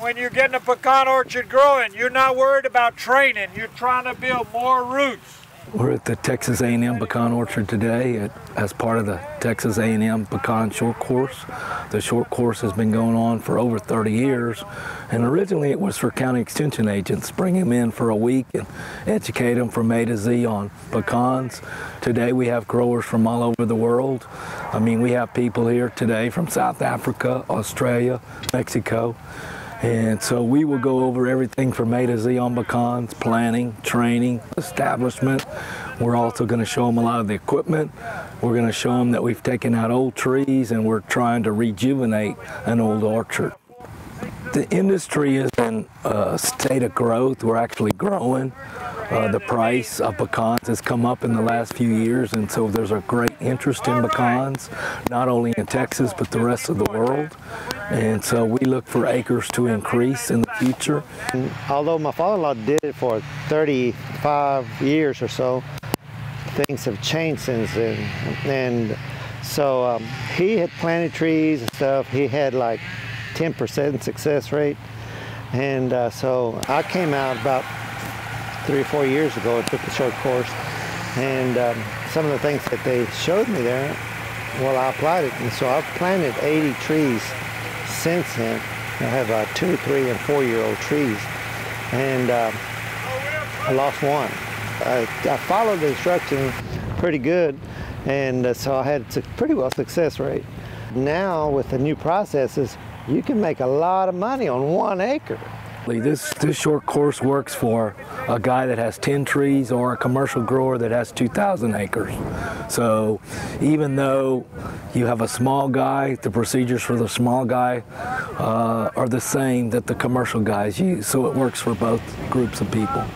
When you're getting a pecan orchard growing, you're not worried about training. You're trying to build more roots. We're at the Texas A&M Pecan Orchard today as part of the Texas A&M Pecan Short Course. The short course has been going on for over 30 years, and originally it was for county extension agents, bring them in for a week and educate them from A to Z on pecans. Today we have growers from all over the world. I mean, we have people here today from South Africa, Australia, Mexico. And so we will go over everything from A to Z on pecans, planning, training, establishment. We're also going to show them a lot of the equipment. We're going to show them that we've taken out old trees and we're trying to rejuvenate an old orchard. The industry is in a state of growth. We're actually growing. The price of pecans has come up in the last few years, and so there's a great interest in pecans, not only in Texas but the rest of the world. And so we look for acres to increase in the future. And although my father-in-law did it for 35 years or so, things have changed since then. And so he had planted trees and stuff. He had like 10% success rate. And so I came out about 3 or 4 years ago and took the short course. And some of the things that they showed me there, well, I applied it. And so I've planted 80 trees since then. I have 2-, 3-, and 4-year-old trees. And I lost one. I followed the instruction pretty good. And so I had a pretty well success rate. Now with the new processes, you can make a lot of money on 1 acre. This short course works for a guy that has 10 trees or a commercial grower that has 2,000 acres. So even though you have a small guy, the procedures for the small guy are the same that the commercial guys use. So it works for both groups of people.